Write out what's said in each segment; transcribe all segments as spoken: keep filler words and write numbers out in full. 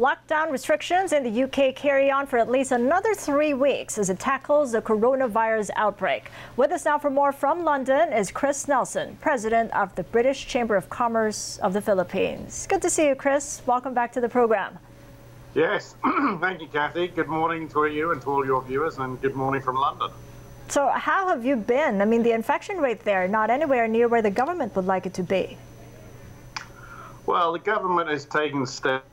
Lockdown restrictions in the U K carry on for at least another three weeks as it tackles the coronavirus outbreak. With us now for more from London is Chris Nelson, President of the British Chamber of Commerce of the Philippines. Good to see you, Chris. Welcome back to the program. Yes, thank you, Kathy. Good morning to you and to all your viewers, and good morning from London. So how have you been? I mean, the infection rate there, not anywhere near where the government would like it to be. Well, the government has taken steps.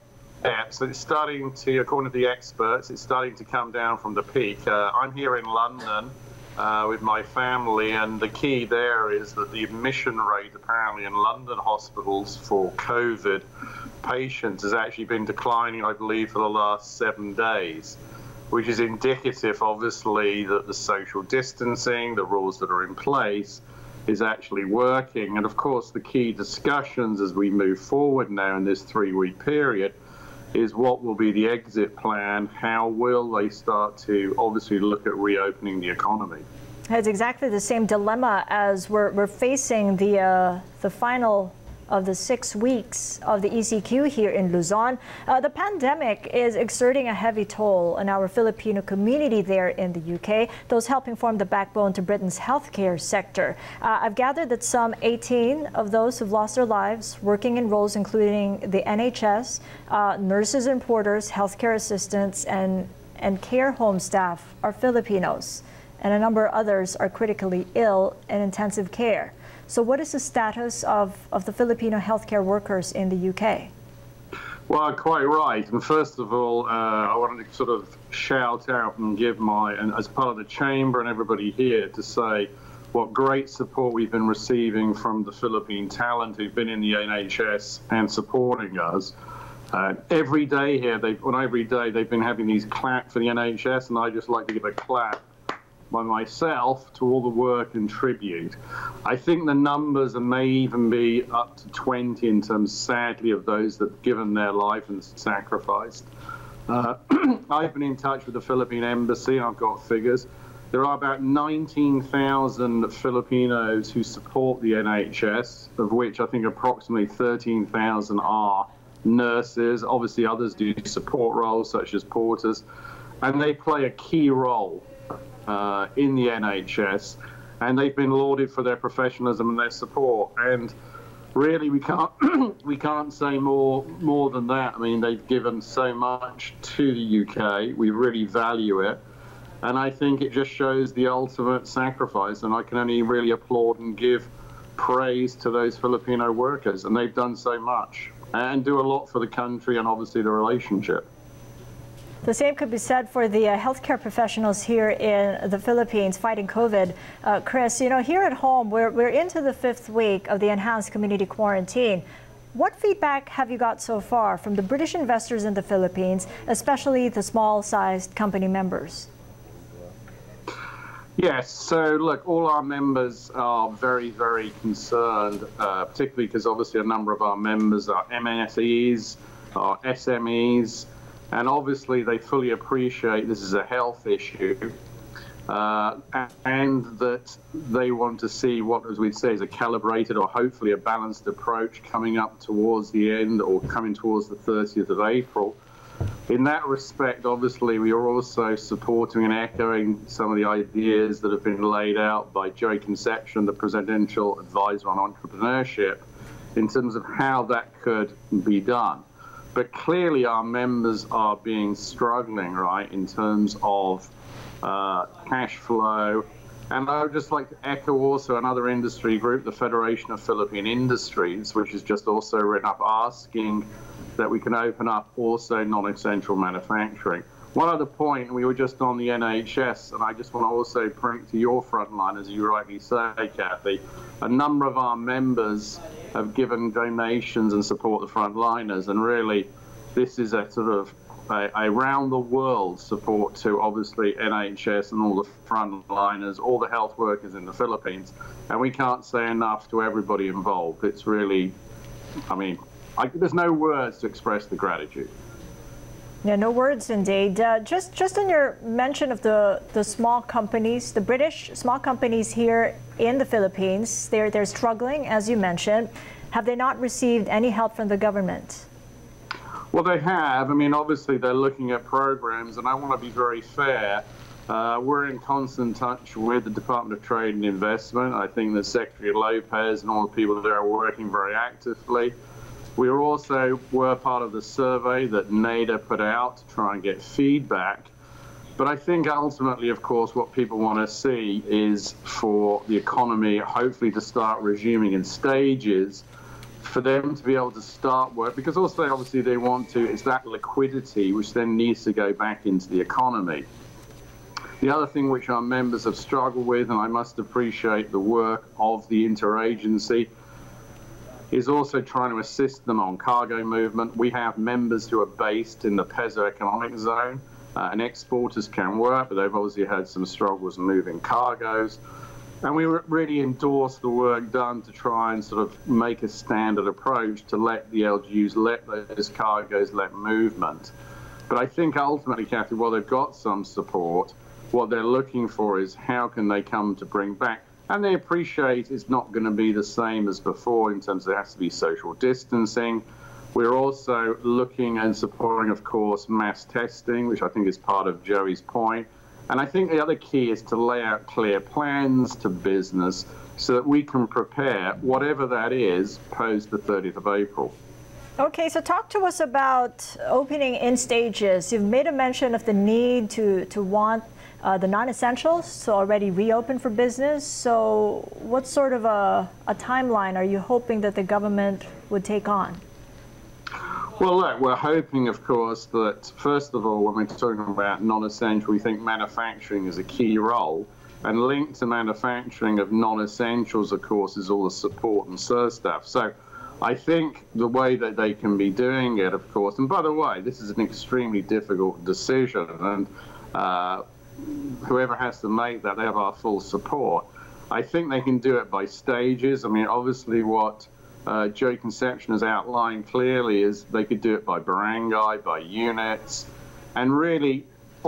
Yeah, so it's starting to, according to the experts, it's starting to come down from the peak. Uh, I'm here in London uh, with my family, and the key there is that the admission rate apparently in London hospitals for COVID patients has actually been declining, I believe, for the last seven days, which is indicative, obviously, that the social distancing, the rules that are in place, is actually working. And, of course, the key discussions as we move forward now in this three-week period is what will be the exit plan, how will they start to obviously look at reopening the economy. It's exactly the same dilemma as we're, we're facing the, uh, the final of the six weeks of the E C Q here in Luzon. Uh, the pandemic is exerting a heavy toll on our Filipino community there in the U K, those helping form the backbone to Britain's healthcare sector. Uh, I've gathered that some eighteen of those who've lost their lives working in roles including the N H S, uh, nurses and porters, healthcare assistants, and, and care home staff are Filipinos, and a number of others are critically ill in intensive care. So what is the status of, of the Filipino healthcare workers in the U K? Well, quite right. And first of all, uh, I wanted to sort of shout out and give my, and as part of the Chamber and everybody here, to say what great support we've been receiving from the Philippine talent who've been in the N H S and supporting us. Uh, every day here, they've, on every day, they've been having these clap for the N H S, and I just like to give a clap by myself to all the work and tribute. I think the numbers may even be up to twenty in terms, sadly, of those that have given their life and sacrificed. Uh, I've been in touch with the Philippine Embassy, and I've got figures. There are about nineteen thousand Filipinos who support the N H S, of which I think approximately thirteen thousand are nurses. Obviously, others do support roles such as porters, and they play a key role Uh, in the N H S, and they've been lauded for their professionalism and their support. And really, we can't we can't say more more than that. I mean, they've given so much to the U K. We really value it, and I think it just shows the ultimate sacrifice. And I can only really applaud and give praise to those Filipino workers, and they've done so much and do a lot for the country and obviously the relationship. The same could be said for the uh, healthcare professionals here in the Philippines fighting COVID. Uh, Chris, you know, here at home, we're, we're into the fifth week of the enhanced community quarantine. What feedback have you got so far from the British investors in the Philippines, especially the small-sized company members? Yes, so look, all our members are very, very concerned, uh, particularly because obviously a number of our members are M S M Es, are S M Es, and obviously, they fully appreciate this is a health issue, uh, and that they want to see what, as we'd say, is a calibrated or hopefully a balanced approach coming up towards the end or coming towards the thirtieth of April. In that respect, obviously, we are also supporting and echoing some of the ideas that have been laid out by Joey Concepcion, the Presidential Advisor on Entrepreneurship, in terms of how that could be done. But clearly our members are being struggling, right, in terms of uh, cash flow. And I would just like to echo also another industry group, the Federation of Philippine Industries, which has just also written up asking that we can open up also non-essential manufacturing. One other point, we were just on the N H S, and I just want to also bring to your front line, as you rightly say, Kathy, a number of our members have given donations and support the frontliners, and really this is a sort of a, a round the world support to obviously N H S and all the frontliners, all the health workers in the Philippines, and we can't say enough to everybody involved. It's really, I mean, I, there's no words to express the gratitude. Yeah, no words indeed. Uh, just just in your mention of the, the small companies, the British small companies here in the Philippines, they're, they're struggling, as you mentioned. Have they not received any help from the government? Well, they have. I mean, obviously, they're looking at programs, and I want to be very fair. Uh, we're in constant touch with the Department of Trade and Investment. I think that Secretary Lopez and all the people there are working very actively. We also were part of the survey that NEDA put out to try and get feedback. But I think ultimately, of course, what people want to see is for the economy hopefully to start resuming in stages, for them to be able to start work, because also obviously they want to, it's that liquidity which then needs to go back into the economy. The other thing which our members have struggled with, and I must appreciate the work of the interagency, is also trying to assist them on cargo movement. We have members who are based in the PESO economic zone, uh, and exporters can work, but they've obviously had some struggles moving cargoes. And we really endorse the work done to try and sort of make a standard approach to let the L G Us, let those cargoes, let movement. But I think ultimately, Kathy, while they've got some support, what they're looking for is how can they come to bring back. And they appreciate it's not going to be the same as before in terms of there has to be social distancing. We're also looking and supporting, of course, mass testing, which I think is part of Joey's point. And I think the other key is to lay out clear plans to business so that we can prepare whatever that is post the thirtieth of April. Okay, so talk to us about opening in stages. You've made a mention of the need to, to want Uh, the non-essentials to already reopen for business. So what sort of a, a timeline are you hoping that the government would take on? Well, look, we're hoping, of course, that first of all, when we're talking about non-essential, we think manufacturing is a key role. And linked to manufacturing of non-essentials, of course, is all the support and S E R stuff. So I think the way that they can be doing it, of course, and by the way, this is an extremely difficult decision. And uh, whoever has to make that, they have our full support. I think they can do it by stages. I mean, obviously what uh, Joey Concepcion has outlined clearly is they could do it by barangay, by units, and really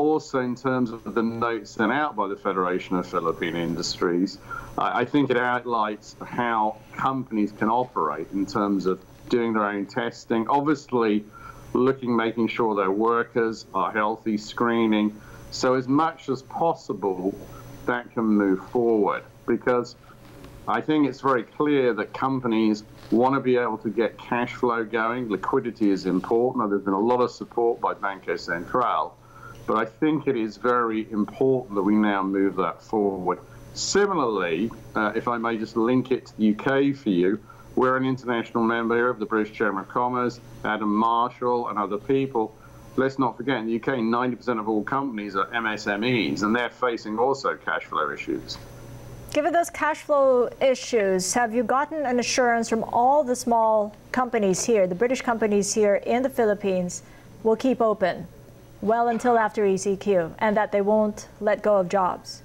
also in terms of the notes sent out by the Federation of Philippine Industries, I, I think it outlines how companies can operate in terms of doing their own testing. Obviously, looking, making sure their workers are healthy, screening, so as much as possible, that can move forward, because I think it's very clear that companies want to be able to get cash flow going. Liquidity is important. There's been a lot of support by Banco Central, but I think it is very important that we now move that forward. Similarly, uh, if I may just link it to the U K for you, we're an international member of the British Chamber of Commerce, Adam Marshall and other people. Let's not forget, in the U K, ninety percent of all companies are M S M Es, and they're facing also cash flow issues. Given those cash flow issues, have you gotten an assurance from all the small companies here, the British companies here in the Philippines, will keep open well until after E C Q, and that they won't let go of jobs?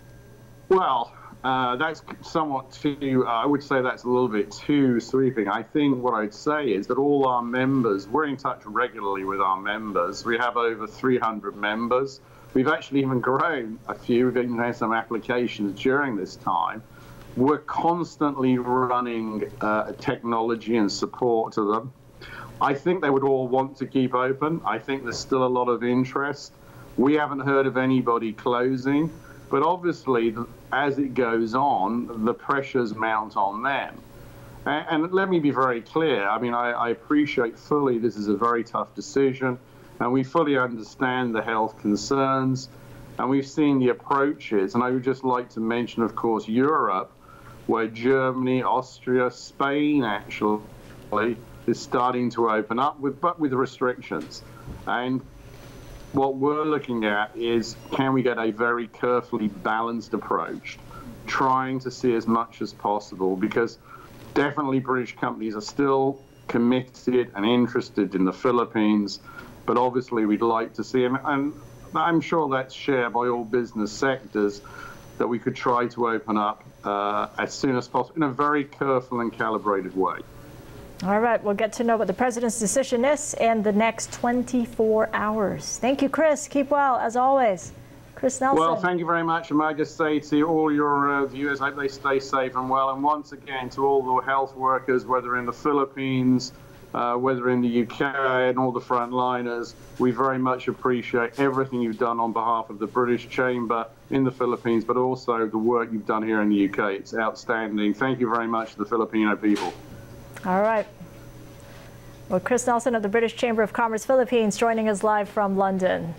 Well, uh, that's somewhat too, uh, I would say that's a little bit too sweeping. I think what I'd say is that all our members, we're in touch regularly with our members. We have over three hundred members. We've actually even grown a few. We've even had some applications during this time. We're constantly running uh, technology and support to them. I think they would all want to keep open. I think there's still a lot of interest. We haven't heard of anybody closing. But obviously, as it goes on, the pressures mount on them. And, and let me be very clear. I mean, I, I appreciate fully this is a very tough decision, and we fully understand the health concerns, and we've seen the approaches. And I would just like to mention, of course, Europe, where Germany, Austria, Spain, actually, is starting to open up, with, but with restrictions. And what we're looking at is, can we get a very carefully balanced approach, trying to see as much as possible, because definitely British companies are still committed and interested in the Philippines, but obviously we'd like to see, and, and I'm sure that's shared by all business sectors, that we could try to open up uh, as soon as possible in a very careful and calibrated way. All right, we'll get to know what the president's decision is in the next twenty-four hours. Thank you, Chris. Keep well, as always. Chris Nelson. Well, thank you very much. And I just say to all your uh, viewers, I hope they stay safe and well. And once again, to all the health workers, whether in the Philippines, uh, whether in the U K and all the frontliners. We very much appreciate everything you've done on behalf of the British Chamber in the Philippines, but also the work you've done here in the U K. It's outstanding. Thank you very much to the Filipino people. All right. Well, Chris Nelson of the British Chamber of Commerce Philippines joining us live from London.